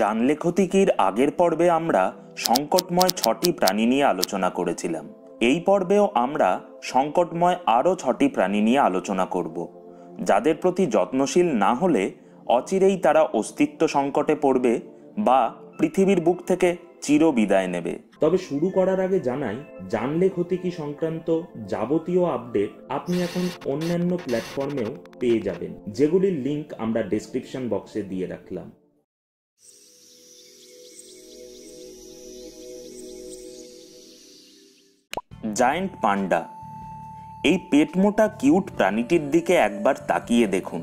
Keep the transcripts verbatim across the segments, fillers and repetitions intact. জানলে ক্ষতিকর আগের পর্বে আমরা সংকটময় ছয়টি প্রাণী নিয়ে আলোচনা করেছিলাম। এই পর্বেও আমরা সংকটময় আরও ছয়টি প্রাণী নিয়ে আলোচনা করব, যাদের প্রতি যত্নশীল না হলে অচিরেই তারা অস্তিত্ব সংকটে পড়বে বা পৃথিবীর বুক থেকে চির বিদায় নেবে। তবে শুরু করার আগে জানাই, জানলে ক্ষতি কি সংক্রান্ত যাবতীয় আপডেট আপনি এখন অন্যান্য প্ল্যাটফর্মেও পেয়ে যাবেন, যেগুলির লিঙ্ক আমরা ডেসক্রিপশন বক্সে দিয়ে রাখলাম। জায়ান্ট পান্ডা, এই পেটমোটা কিউট প্রাণীটির দিকে একবার তাকিয়ে দেখুন।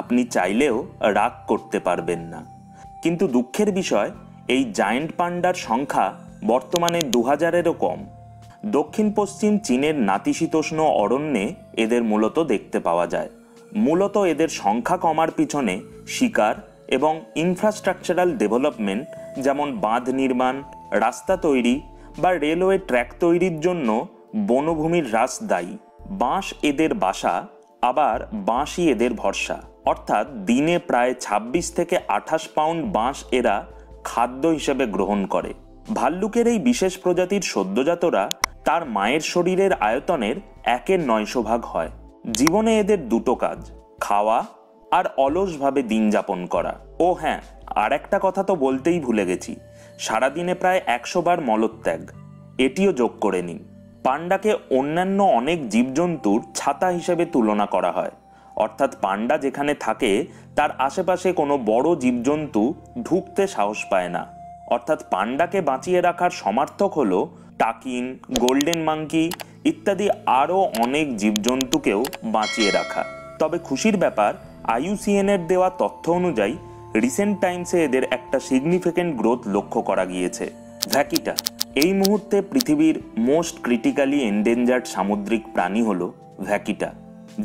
আপনি চাইলেও রাগ করতে পারবেন না, কিন্তু দুঃখের বিষয় এই জায়ান্ট পান্ডার সংখ্যা বর্তমানে দু হাজারেরও কম। দক্ষিণ পশ্চিম চীনের নাতিশীতোষ্ণ অরণ্যে এদের মূলত দেখতে পাওয়া যায়। মূলত এদের সংখ্যা কমার পিছনে শিকার এবং ইনফ্রাস্ট্রাকচারাল ডেভেলপমেন্ট, যেমন বাঁধ নির্মাণ, রাস্তা তৈরি বা রেলওয়ে ট্র্যাক তৈরির জন্য বনভূমির হ্রাস দায়ী। বাঁশ এদের বাসা, আবার বাঁশই এদের ভরসা। অর্থাৎ দিনে প্রায় ছাব্বিশ থেকে আঠাশ পাউন্ড বাঁশ এরা খাদ্য হিসেবে গ্রহণ করে। ভাল্লুকের এই বিশেষ প্রজাতির সদ্যজাতরা তার মায়ের শরীরের আয়তনের একের নয়শো ভাগ হয়। জীবনে এদের দুটো কাজ, খাওয়া আর অলসভাবে দিন যাপন করা। ও হ্যাঁ, আর একটা কথা তো বলতেই ভুলে গেছি, সারাদিনে প্রায় একশো বার মলত্যাগ, এটিও যোগ করে নিন। পান্ডাকে অন্যান্য অনেক জীবজন্তুর ছাতা হিসেবে তুলনা করা হয়, অর্থাৎ পান্ডা যেখানে থাকে তার আশেপাশে কোনো বড় জীবজন্তু ঢুকতে সাহস পায় না। অর্থাৎ পান্ডাকে বাঁচিয়ে রাখার সমার্থক হলো টাকিন, গোল্ডেন মাঙ্কি ইত্যাদি আরও অনেক জীবজন্তুকেও বাঁচিয়ে রাখা। তবে খুশির ব্যাপার, আইইউসিএন এর দেওয়া তথ্য অনুযায়ী রিসেন্ট টাইমসে এদের একটা সিগনিফিকেন্ট গ্রোথ লক্ষ্য করা গিয়েছে। ভ্যাকিটা এই মুহূর্তে পৃথিবীর মোস্ট ক্রিটিক্যালি এন্ডেঞ্জার্ড সামুদ্রিক প্রাণী হল ভ্যাকিটা,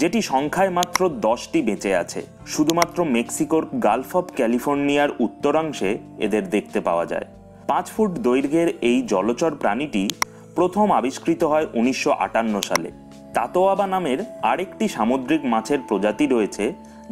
যেটি সংখ্যায় মাত্র দশটি বেঁচে আছে। শুধুমাত্র মেক্সিকোর গালফ অফ ক্যালিফোর্নিয়ার উত্তরাংশে এদের দেখতে পাওয়া যায়। পাঁচ ফুট দৈর্ঘ্যের এই জলচর প্রাণীটি প্রথম আবিষ্কৃত হয় উনিশশো আটান্ন সালে। তাতোয়াবা নামের আরেকটি সামুদ্রিক মাছের প্রজাতি রয়েছে,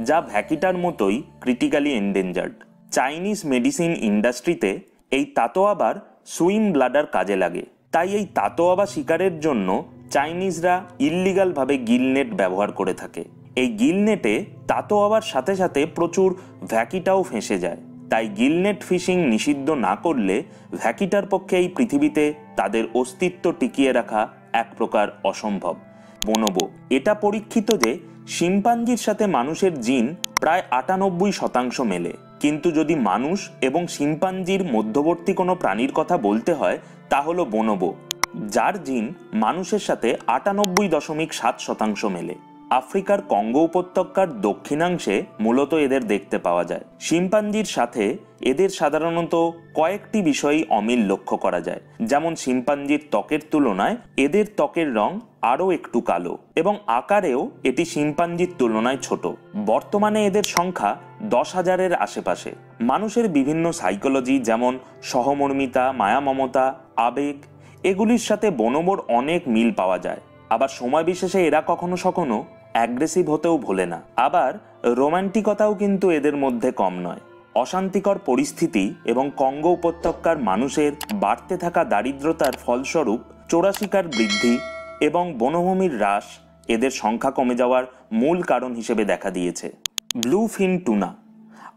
যা ভ্যাকিটার মতোই ক্রিটিক্যালি এন্ডেঞ্জার্ড। চাইনিজ মেডিসিন ইন্ডাস্ট্রিতে এই তাতোয়াবার সুইম ব্লাডার কাজে লাগে, তাই এই তাতোয়াবা শিকারের জন্য চাইনিজরা ইল্লিগালভাবে গিলনেট ব্যবহার করে থাকে। এই গিলনেটে তাতোয়াবার সাথে সাথে প্রচুর ভ্যাকিটাও ফেঁসে যায়, তাই গিলনেট ফিশিং নিষিদ্ধ না করলে ভ্যাকিটার পক্ষে এই পৃথিবীতে তাদের অস্তিত্ব টিকিয়ে রাখা এক প্রকার অসম্ভব। বোনোবো, এটা পরীক্ষিত যে শিম্পাঞ্জির সাথে মানুষের জিন প্রায় আটানব্বই শতাংশ মেলে, কিন্তু যদি মানুষ এবং শিম্পাঞ্জির মধ্যবর্তী কোনো প্রাণীর কথা বলতে হয় তা হলো বোনোবো, যার জিন মানুষের সাথে আটানব্বই দশমিক সাত শতাংশ মেলে। আফ্রিকার কঙ্গো উপত্যকার দক্ষিণাংশে মূলত এদের দেখতে পাওয়া যায়। শিম্পাঞ্জির সাথে এদের সাধারণত কয়েকটি বিষয়েই অমিল লক্ষ্য করা যায়, যেমন শিম্পাঞ্জির ত্বকের তুলনায় এদের ত্বকের রং আরও একটু কালো এবং আকারেও এটি শিম্পাঞ্জির তুলনায় ছোট। বর্তমানে এদের সংখ্যা দশ হাজারের আশেপাশে। মানুষের বিভিন্ন সাইকোলজি, যেমন সহমর্মিতা, মায়ামমতা, আবেগ, এগুলির সাথে বনোবর অনেক মিল পাওয়া যায়। আবার সময় বিশেষে এরা কখনো সখনো অ্যাগ্রেসিভ হতেও ভোলে না, আবার রোম্যান্টিকতাও কিন্তু এদের মধ্যে কম নয়। অশান্তিকর পরিস্থিতি এবং কঙ্গো উপত্যকার মানুষের বাড়তে থাকা দারিদ্রতার ফলস্বরূপ চোরাশিকার বৃদ্ধি এবং বনভূমির হ্রাস এদের সংখ্যা কমে যাওয়ার মূল কারণ হিসেবে দেখা দিয়েছে। ব্লুফিন টুনা,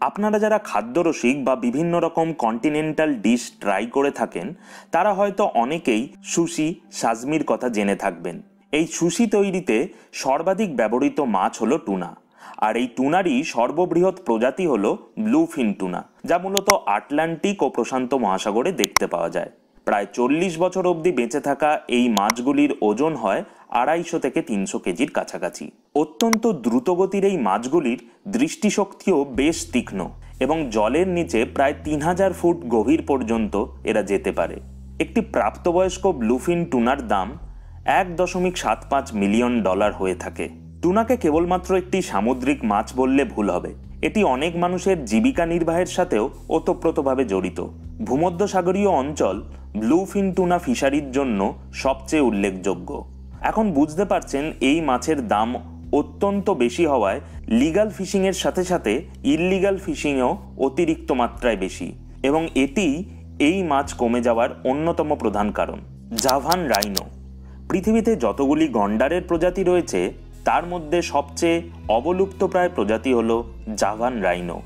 আপনারা যারা খাদ্যরসিক বা বিভিন্ন রকম কন্টিনেন্টাল ডিশ ট্রাই করে থাকেন তারা হয়তো অনেকেই সুশি, সাজমির কথা জেনে থাকবেন। এই সুশি তৈরিতে সর্বাধিক ব্যবহৃত মাছ হলো টুনা, আর এই টুনারই সর্ববৃহৎ প্রজাতি হলো ব্লুফিন টুনা, যা মূলত আটলান্টিক ও প্রশান্ত মহাসাগরে দেখতে পাওয়া যায়। প্রায় চল্লিশ বছর অবধি বেঁচে থাকা এই মাছগুলির ওজন হয় আড়াইশো থেকে তিনশো কেজির কাছাকাছি। অত্যন্ত দ্রুতগতির এই মাছগুলির দৃষ্টিশক্তিও বেশ তীক্ষ্ণ এবং জলের নিচে প্রায় তিন হাজার ফুট গভীর পর্যন্ত এরা যেতে পারে। একটি প্রাপ্তবয়স্ক ব্লুফিন টুনার দাম এক দশমিক সাত পাঁচ মিলিয়ন ডলার হয়ে থাকে। টুনাকে কেবলমাত্র একটি সামুদ্রিক মাছ বললে ভুল হবে, এটি অনেক মানুষের জীবিকা নির্বাহের সাথেও ওতপ্রোতভাবে জড়িত। ভূমধ্যসাগরীয় অঞ্চল ব্লুফিন টুনা ফিশারির জন্য সবচেয়ে উল্লেখযোগ্য। এখন বুঝতে পারছেন এই মাছের দাম अत्यंत बेशी हवाय लीगल फिशिंगेर साथे साथे इल्लिगल फिशिंगेओ अतिरिक्त मात्राय बेशी एबं एटी एई माछ कमे जावार अन्यतम प्रधान कारण। जाभान राइनो पृथिवीते जतगुली गंडारेर प्रजाति रयेछे तार मध्ये सबचेये अवलुप्तप्राय प्रजाति हलो जाभान राइनो।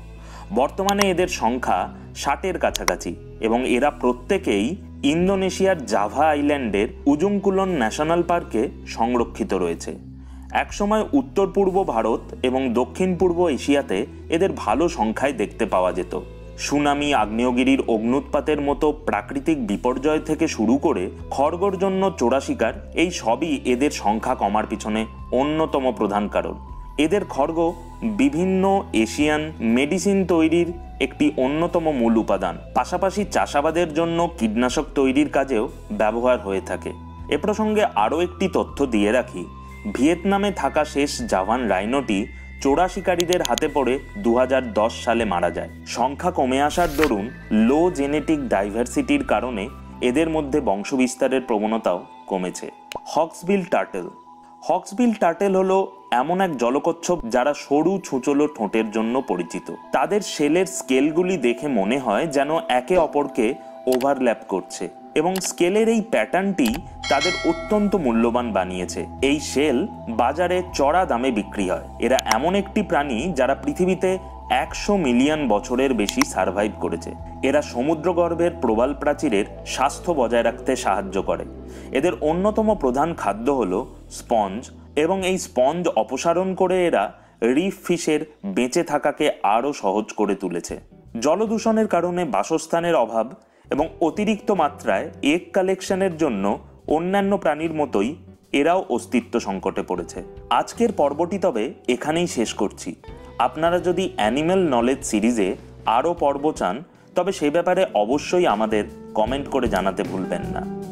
बर्तमाने एदेर संख्या षाटेर काछाकाछि एबं एरा प्रत्येकेई इंदोनेशियार जाभा आईलैंडेर उजुंग कुलन नैशनल पार्के संरक्षित रयेछे। एक समय उत्तर पूर्व भारत एवं दक्षिण पूर्व एशियाते एदेर भालो संख्याय देखते पावा जेत। सुनामी आग्नेयगिरिर अग्नुत्पातेर मतो प्राकृतिक विपर्जय थेके शुरू करे खड़गर्जन्य चोरा शिकार एई सबई एदेर संख्या कमार पिछने अन्यतम प्रधान कारण। एदेर खड़ग विभिन्न एशियान मेडिसिन तैरिर একটি অন্যতম মূল উপাদান, পাশাপাশি চাষাবাদের জন্য কীটনাশক তৈরির কাজেও ব্যবহার হয়ে থাকে। এ প্রসঙ্গে আরও একটি তথ্য দিয়ে রাখি, ভিয়েতনামে থাকা শেষ জাভান রাইনোটি চোরা শিকারীদের হাতে পড়ে দুই হাজার দশ সালে মারা যায়। সংখ্যা কমে আসার দরুন লো জেনেটিক ডাইভার্সিটির কারণে এদের মধ্যে বংশবিস্তারের প্রবণতাও কমেছে। হক্সবিল টার্টেল হক্সবিল টার্টেল হলো এমন এক জলকচ্ছপ যারা সরু ছুঁচলো ঠোঁটের জন্য পরিচিত। তাদের শেলের স্কেলগুলি দেখে মনে হয় যেন একে অপরকে ওভারল্যাপ করছে এবং স্কেলের এই প্যাটার্নটি তাদের অত্যন্ত মূল্যবান বানিয়েছে। এই শেল বাজারে চড়া দামে বিক্রি হয়। এরা এমন একটি প্রাণী যারা পৃথিবীতে একশো মিলিয়ন বছরের বেশি সার্ভাইভ করেছে। এরা সমুদ্রগর্ভের প্রবাল প্রাচীরের স্বাস্থ্য বজায় রাখতে সাহায্য করে। এদের অন্যতম প্রধান খাদ্য হলো স্পঞ্জ এবং এই স্পঞ্জ অপসারণ করে এরা রিফ ফিশের বেঁচে থাকাকে আরও সহজ করে তুলেছে। জলদূষণের কারণে বাসস্থানের অভাব এবং অতিরিক্ত মাত্রায় এগ কালেকশনের জন্য অন্যান্য প্রাণীর মতোই এরাও অস্তিত্ব সংকটে পড়েছে। আজকের পর্বটি তবে এখানেই শেষ করছি। আপনারা যদি অ্যানিম্যাল নলেজ সিরিজে আরও পর্ব চান তবে সেই ব্যাপারে অবশ্যই আমাদের কমেন্ট করে জানাতে ভুলবেন না।